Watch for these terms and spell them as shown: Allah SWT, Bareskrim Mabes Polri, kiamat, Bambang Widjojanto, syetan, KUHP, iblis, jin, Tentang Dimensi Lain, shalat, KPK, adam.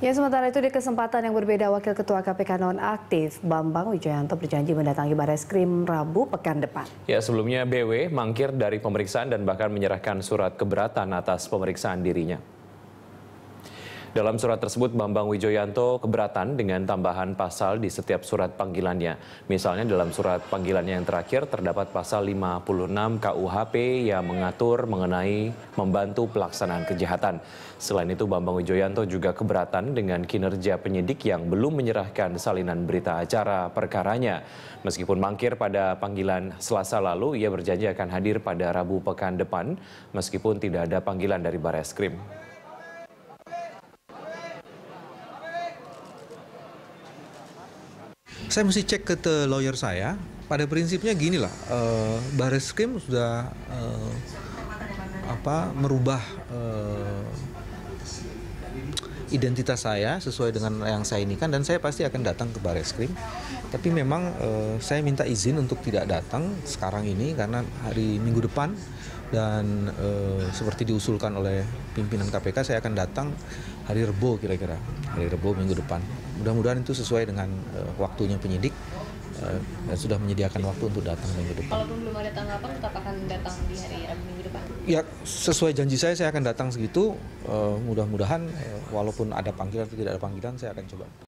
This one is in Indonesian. Ya, sementara itu di kesempatan yang berbeda Wakil Ketua KPK nonaktif Bambang Widjojanto berjanji mendatangi Bareskrim Rabu pekan depan. Ya, sebelumnya BW mangkir dari pemeriksaan dan bahkan menyerahkan surat keberatan atas pemeriksaan dirinya. Dalam surat tersebut Bambang Widjojanto keberatan dengan tambahan pasal di setiap surat panggilannya. Misalnya dalam surat panggilannya yang terakhir terdapat pasal 56 KUHP yang mengatur mengenai membantu pelaksanaan kejahatan. Selain itu Bambang Widjojanto juga keberatan dengan kinerja penyidik yang belum menyerahkan salinan berita acara perkaranya. Meskipun mangkir pada panggilan Selasa lalu, ia berjanji akan hadir pada Rabu pekan depan meskipun tidak ada panggilan dari Bareskrim. Saya mesti cek ke lawyer saya. Pada prinsipnya gini lah, Bareskrim sudah merubah identitas saya sesuai dengan yang saya ini kan, dan saya pasti akan datang ke Bareskrim. Tapi memang saya minta izin untuk tidak datang sekarang ini karena hari Minggu depan dan seperti diusulkan oleh pimpinan KPK saya akan datang hari Rebo kira-kira, hari Rebo minggu depan. Mudah-mudahan itu sesuai dengan waktunya penyidik dan sudah menyediakan waktu untuk datang minggu depan. Walaupun belum ada tanggapan, tetap akan datang di hari Rabu minggu depan? Ya, sesuai janji saya akan datang segitu. Mudah-mudahan walaupun ada panggilan atau tidak ada panggilan, saya akan coba.